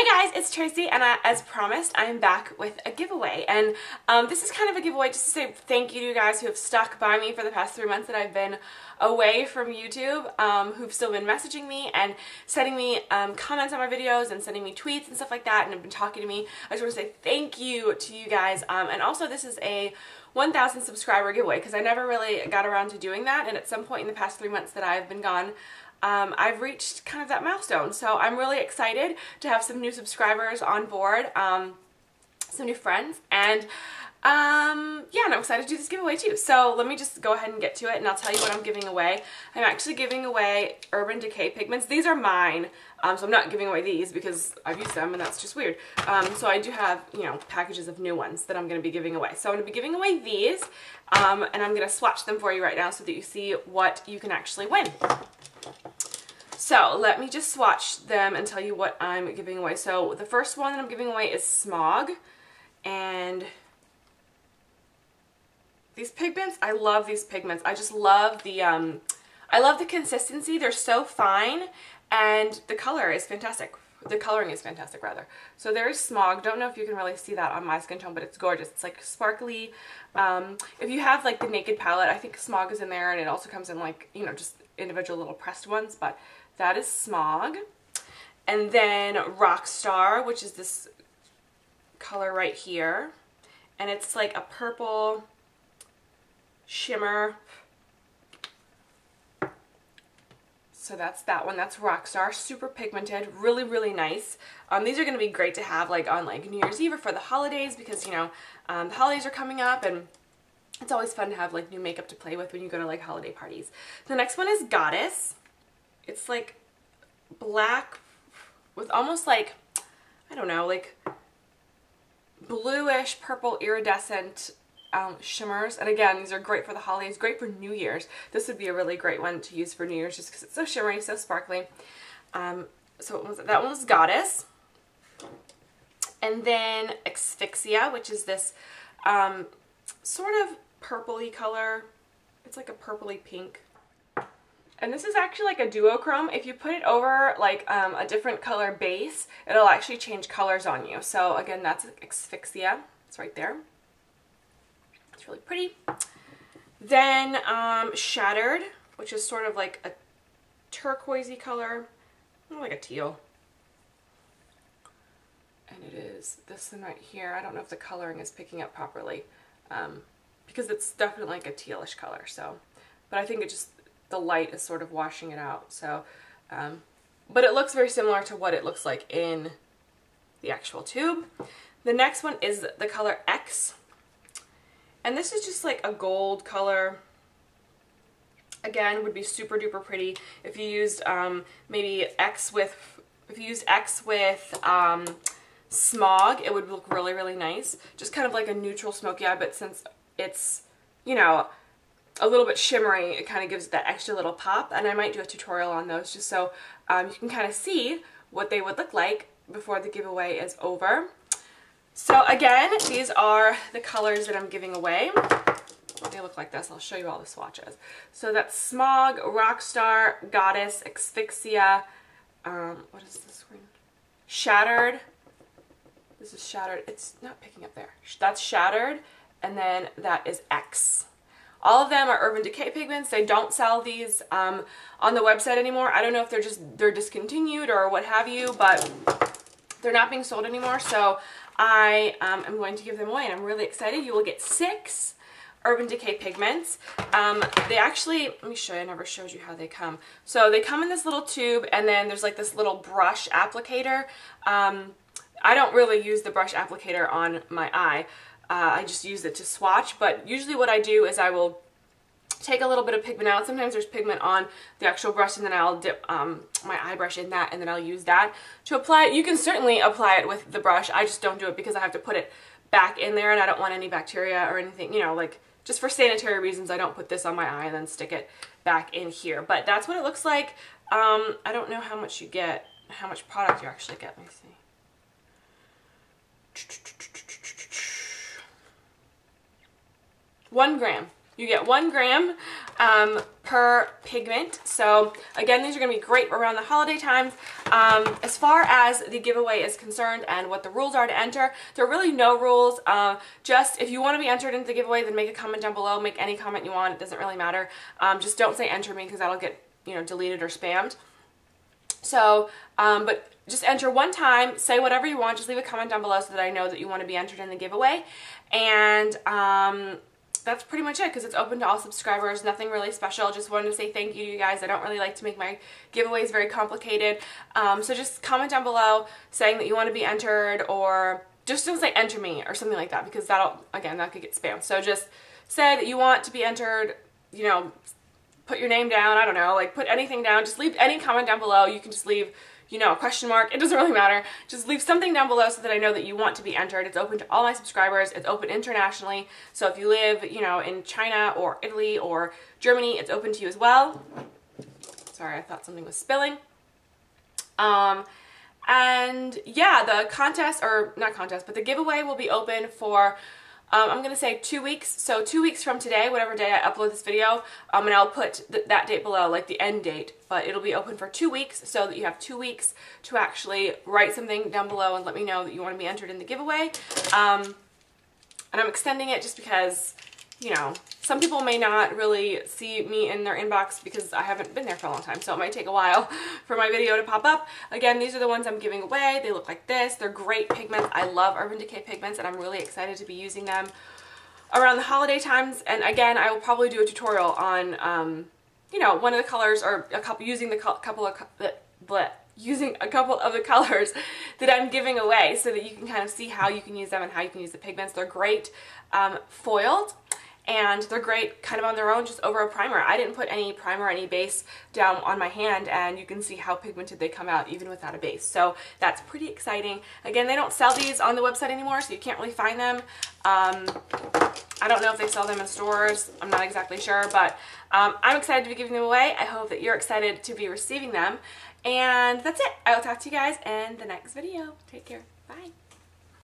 Hey guys, it's Tracy, and as promised, I'm back with a giveaway, and this is kind of a giveaway just to say thank you to you guys who have stuck by me for the past 3 months that I've been away from YouTube, who've still been messaging me and sending me comments on my videos and sending me tweets and stuff like that, and have been talking to me. I just want to say thank you to you guys, and also this is a 1,000 subscriber giveaway, because I never really got around to doing that, and at some point in the past 3 months that I've been gone, I've reached kind of that milestone, so I'm really excited to have some new subscribers on board, some new friends, and yeah, and I'm excited to do this giveaway too. So let me just go ahead and get to it, and I'll tell you what I'm giving away. I'm actually giving away Urban Decay pigments. These are mine, so I'm not giving away these because I've used them and that's just weird. So I do have, you know, packages of new ones that I'm going to be giving away. So I'm going to be giving away these, and I'm going to swatch them for you right now so that you see what you can actually win. So let me just swatch them and tell you what I'm giving away. So the first one that I'm giving away is Smog, and these pigments, I love these pigments. I just love the, I love the consistency. They're so fine, and the color is fantastic. The coloring is fantastic, rather. So there's Smog. Don't know if you can really see that on my skin tone, but it's gorgeous. It's like sparkly. If you have like the Naked palette, I think Smog is in there, and it also comes in like, you know, just individual little pressed ones, but that is Smog. And then Rockstar, which is this color right here, and it's like a purple shimmer. So that's that one. That's Rockstar. Super pigmented. Really, really nice. These are going to be great to have like on like New Year's Eve or for the holidays, because, you know, the holidays are coming up, and it's always fun to have like new makeup to play with when you go to like holiday parties. The next one is Goddess. It's like black with almost like, I don't know, like bluish purple iridescent shimmers, and again, these are great for the holidays, great for New Year's. This would be a really great one to use for New Year's just because it's so shimmery, so sparkly. So that one was Goddess. And then Asphyxia, which is this sort of purpley color. It's like a purpley pink. And this is actually like a duochrome. If you put it over like a different color base, it'll actually change colors on you. So again, that's Asphyxia. It's right there. It's really pretty. Then Shattered, which is sort of like a turquoisey color, like a teal, and it is this one right here. I don't know if the coloring is picking up properly, because it's definitely like a tealish color. So, but I think it just, the light is sort of washing it out. So, but it looks very similar to what it looks like in the actual tube. The next one is the color X. And this is just like a gold color. Again, would be super duper pretty if you used maybe X with, if you used X with Smog, it would look really, really nice. Just kind of like a neutral smoky eye, but since it's, you know, a little bit shimmery, it kind of gives it that extra little pop. And I might do a tutorial on those just so you can kind of see what they would look like before the giveaway is over. So again, these are the colors that I'm giving away. They look like this. I'll show you all the swatches. So that's Smog, Rockstar, Goddess, Asphyxia, what is this one? Shattered. This is Shattered. It's not picking up there. That's Shattered, and then that is X. All of them are Urban Decay pigments. They don't sell these on the website anymore. I don't know if they're just, they're discontinued or what have you, but they're not being sold anymore, so I am going to give them away, and I'm really excited. You will get 6 Urban Decay pigments. They actually, let me show you, I never showed you how they come. So they come in this little tube, and then there's like this little brush applicator. I don't really use the brush applicator on my eye. I just use it to swatch, but usually what I do is I will take a little bit of pigment out. Sometimes there's pigment on the actual brush, and then I'll dip my eye brush in that, and then I'll use that to apply it. You can certainly apply it with the brush. I just don't do it because I have to put it back in there, and I don't want any bacteria or anything, you know, like just for sanitary reasons, I don't put this on my eye and then stick it back in here. But that's what it looks like. I don't know how much you get, how much product you actually get. Let me see. 1 gram. You get 1 gram per pigment. So again, these are going to be great around the holiday times. As far as the giveaway is concerned and what the rules are to enter, there are really no rules. Just if you want to be entered into the giveaway, then make a comment down below. Make any comment you want. It doesn't really matter. Just don't say enter me, because that'll get, you know, deleted or spammed. So, but just enter one time, say whatever you want, just leave a comment down below so that I know that you want to be entered in the giveaway. And that's pretty much it, because it's open to all subscribers, nothing really special. Just wanted to say thank you to you guys. I don't really like to make my giveaways very complicated. So just comment down below saying that you want to be entered, or just don't say enter me or something like that, because that'll, again, that could get spammed. So just say that you want to be entered, you know, put your name down, I don't know, like put anything down, just leave any comment down below. You can just leave, you know, a question mark, it doesn't really matter. Just leave something down below so that I know that you want to be entered. It's open to all my subscribers, it's open internationally, so if you live, you know, in China or Italy or Germany, it's open to you as well. Sorry, I thought something was spilling. And yeah, the contest, or not contest, but the giveaway will be open for I'm going to say 2 weeks, so 2 weeks from today, whatever day I upload this video, and I'll put that date below, like the end date, but it'll be open for 2 weeks, so that you have 2 weeks to actually write something down below and let me know that you want to be entered in the giveaway. And I'm extending it just because, you know, some people may not really see me in their inbox because I haven't been there for a long time, so it might take a while for my video to pop up. Again, these are the ones I'm giving away. They look like this. They're great pigments. I love Urban Decay pigments, and I'm really excited to be using them around the holiday times. And again, I will probably do a tutorial on, you know, one of the colors, or a couple, using the couple of, using a couple of the colors that I'm giving away, so that you can kind of see how you can use them and how you can use the pigments. They're great foiled. And they're great kind of on their own, just over a primer. I didn't put any primer or any base down on my hand, and you can see how pigmented they come out even without a base. So that's pretty exciting. Again, they don't sell these on the website anymore, so you can't really find them. I don't know if they sell them in stores. I'm not exactly sure, but I'm excited to be giving them away. I hope that you're excited to be receiving them. And that's it. I will talk to you guys in the next video. Take care. Bye.